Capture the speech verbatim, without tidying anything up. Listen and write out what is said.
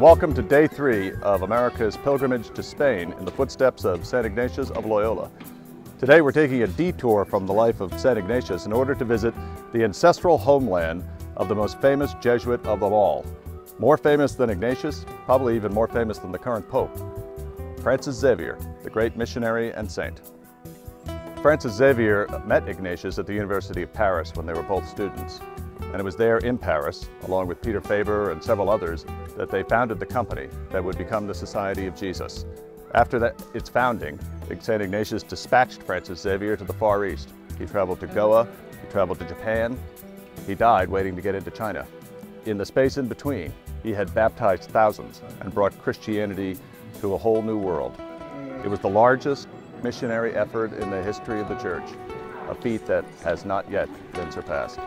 Welcome to day three of America's pilgrimage to Spain in the footsteps of Saint Ignatius of Loyola. Today we're taking a detour from the life of Saint Ignatius in order to visit the ancestral homeland of the most famous Jesuit of them all. More famous than Ignatius, probably even more famous than the current Pope, Francis Xavier, the great missionary and saint. Francis Xavier met Ignatius at the University of Paris when they were both students, and it was there in Paris, along with Peter Faber and several others, that they founded the company that would become the Society of Jesus. After that, its founding, Saint Ignatius dispatched Francis Xavier to the Far East. He traveled to Goa, he traveled to Japan, he died waiting to get into China. In the space in between, he had baptized thousands and brought Christianity to a whole new world. It was the largest missionary effort in the history of the Church, a feat that has not yet been surpassed.